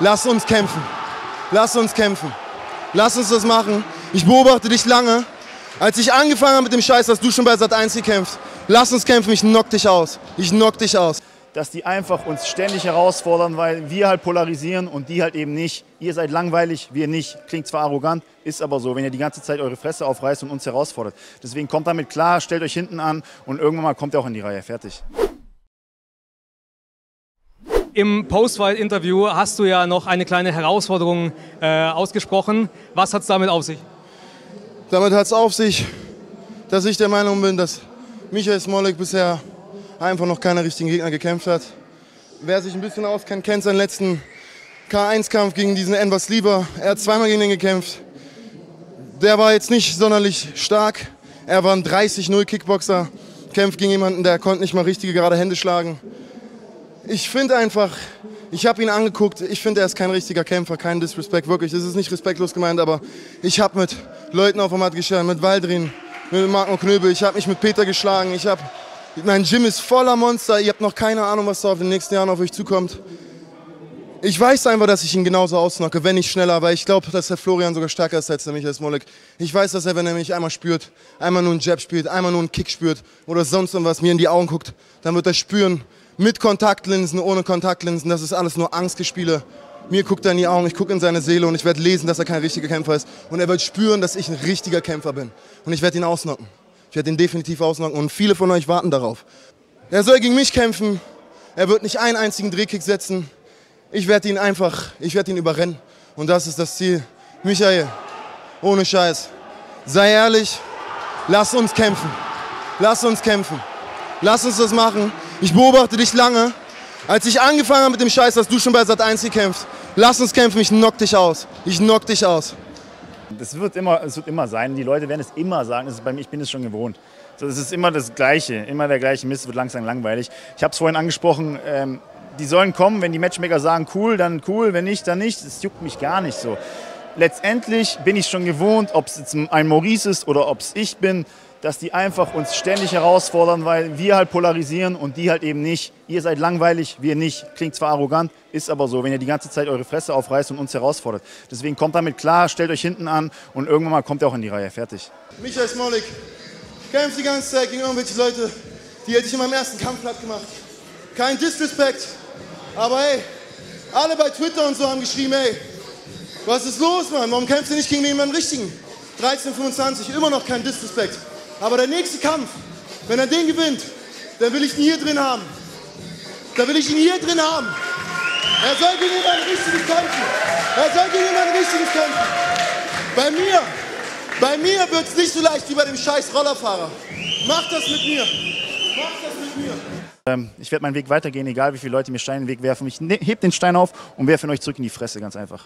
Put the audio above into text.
Lass uns kämpfen. Lass uns kämpfen. Lass uns das machen. Ich beobachte dich lange. Als ich angefangen habe mit dem Scheiß, hast du schon bei Sat1 gekämpft. Lass uns kämpfen, ich knock dich aus. Ich knock dich aus. Dass die einfach uns ständig herausfordern, weil wir halt polarisieren und die halt eben nicht. Ihr seid langweilig, wir nicht. Klingt zwar arrogant, ist aber so, wenn ihr die ganze Zeit eure Fresse aufreißt und uns herausfordert. Deswegen kommt damit klar, stellt euch hinten an und irgendwann mal kommt ihr auch in die Reihe. Fertig. Im Post-Fight-Interview hast du ja noch eine kleine Herausforderung ausgesprochen. Was hat es damit auf sich? Damit hat es auf sich, dass ich der Meinung bin, dass Michael Smolik bisher einfach noch keiner richtigen Gegner gekämpft hat. Wer sich ein bisschen auskennt, kennt seinen letzten K1-Kampf gegen diesen Enver Sliver. Er hat zweimal gegen den gekämpft. Der war jetzt nicht sonderlich stark. Er war ein 30-0-Kickboxer. Kämpft gegen jemanden, der konnte nicht mal richtige gerade Hände schlagen. Ich finde einfach, ich habe ihn angeguckt, ich finde, er ist kein richtiger Kämpfer, kein Disrespect, wirklich. Das ist nicht respektlos gemeint, aber ich habe mit Leuten auf der Matte gestanden, mit Waldrin, mit Marco Knöbel, ich habe mich mit Peter geschlagen, mein Gym ist voller Monster, ihr habt noch keine Ahnung, was da in den nächsten Jahren auf euch zukommt. Ich weiß einfach, dass ich ihn genauso ausknocke, wenn nicht schneller, weil ich glaube, dass der Florian sogar stärker ist als der Michael Smolik. Ich weiß, dass er, wenn er mich einmal spürt, einmal nur einen Jab spielt, einmal nur einen Kick spürt oder sonst irgendwas mir in die Augen guckt, dann wird er spüren, mit Kontaktlinsen, ohne Kontaktlinsen, das ist alles nur Angstgespiele. Mir guckt er in die Augen, ich gucke in seine Seele und ich werde lesen, dass er kein richtiger Kämpfer ist. Und er wird spüren, dass ich ein richtiger Kämpfer bin. Und ich werde ihn ausnocken. Ich werde ihn definitiv ausnocken und viele von euch warten darauf. Er soll gegen mich kämpfen, er wird nicht einen einzigen Drehkick setzen. Ich werde ihn überrennen. Und das ist das Ziel. Michael, ohne Scheiß, sei ehrlich, lass uns kämpfen. Lass uns kämpfen. Lass uns das machen. Ich beobachte dich lange. Als ich angefangen habe mit dem Scheiß, hast du schon bei Sat1 gekämpft. Lass uns kämpfen, ich knock dich aus. Ich knock dich aus. Das wird immer sein. Die Leute werden es immer sagen. Das ist bei mir, ich bin es schon gewohnt. Das ist immer das Gleiche. Immer der gleiche Mist, wird langsam langweilig. Ich habe es vorhin angesprochen. Die sollen kommen, wenn die Matchmaker sagen, cool, dann cool, wenn nicht, dann nicht. Das juckt mich gar nicht so. Letztendlich bin ich schon gewohnt, ob es jetzt ein Maurice ist oder ob es ich bin, dass die einfach uns ständig herausfordern, weil wir halt polarisieren und die halt eben nicht. Ihr seid langweilig, wir nicht. Klingt zwar arrogant, ist aber so, wenn ihr die ganze Zeit eure Fresse aufreißt und uns herausfordert. Deswegen kommt damit klar, stellt euch hinten an und irgendwann mal kommt ihr auch in die Reihe. Fertig. Michael Smolik kämpft die ganze Zeit gegen irgendwelche Leute, die hätte ich in meinem ersten Kampf platt gemacht. Kein Disrespect, aber hey, alle bei Twitter und so haben geschrieben, hey, was ist los, Mann? Warum kämpft ihr nicht gegen jemanden richtigen? 13:25, immer noch kein Disrespect. Aber der nächste Kampf, wenn er den gewinnt, dann will ich ihn hier drin haben. Dann will ich ihn hier drin haben. Er soll gegen jemanden richtiges kämpfen. Er soll gegen jemanden richtiges kämpfen. Bei mir wird es nicht so leicht wie bei dem scheiß Rollerfahrer. Mach das mit mir. Mach das mit mir. Ich werde meinen Weg weitergehen, egal wie viele Leute mir Steine in den Weg werfen. Ich heb den Stein auf und werfe ihn euch zurück in die Fresse, ganz einfach.